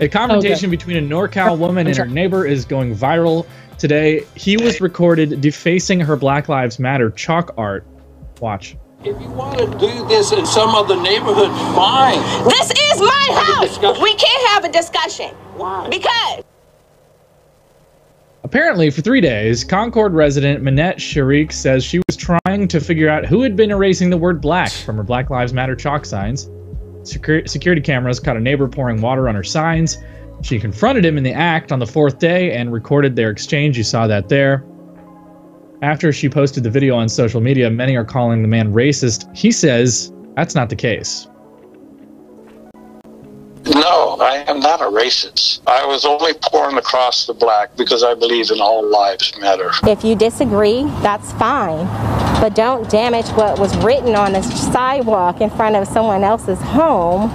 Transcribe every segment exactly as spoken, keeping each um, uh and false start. A confrontation oh, between a NorCal woman and her neighbor is going viral today. He was recorded defacing her Black Lives Matter chalk art. Watch. If you want to do this in some other neighborhood, fine. This is my house. We can't have a discussion. Why? Because. Apparently, for three days, Concord resident Minette Sharique says she was trying to figure out who had been erasing the word black from her Black Lives Matter chalk signs. Secur- security cameras caught a neighbor pouring water on her signs. She confronted him in the act on the fourth day and recorded their exchange. You saw that there. After she posted the video on social media, many are calling the man racist. He says that's not the case. No, I am not a racist. I was only pouring across the black because I believe in all lives matter. If you disagree, that's fine. But don't damage what was written on the sidewalk in front of someone else's home.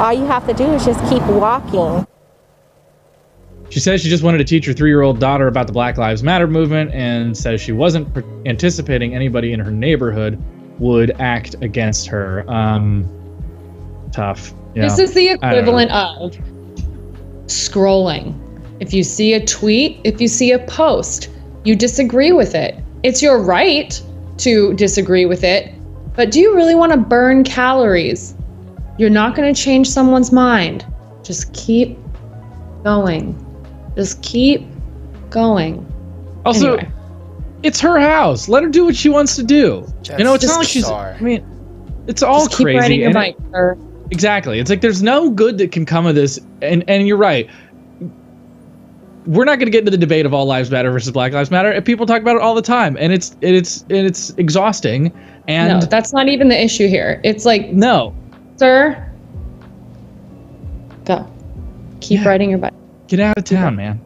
All you have to do is just keep walking. She says she just wanted to teach her three-year-old daughter about the Black Lives Matter movement and says she wasn't anticipating anybody in her neighborhood would act against her. Um, tough. Yeah. This is the equivalent of scrolling. If you see a tweet, if you see a post, you disagree with it. It's your right to disagree with it, but do you really want to burn calories? You're not going to change someone's mind. Just keep going. Just keep going. Also, anyway. It's her house. Let her do what she wants to do. That's, you know, it's not like she's. I mean, it's all just crazy. Keep riding your bike, sir. Exactly. It's like there's no good that can come of this, and and you're right. We're not going to get into the debate of all lives matter versus Black Lives Matter. And people talk about it all the time, and it's and it's and it's exhausting. And no, that's not even the issue here. It's like no, sir, go, keep yeah. riding your bike. Get out of town, man.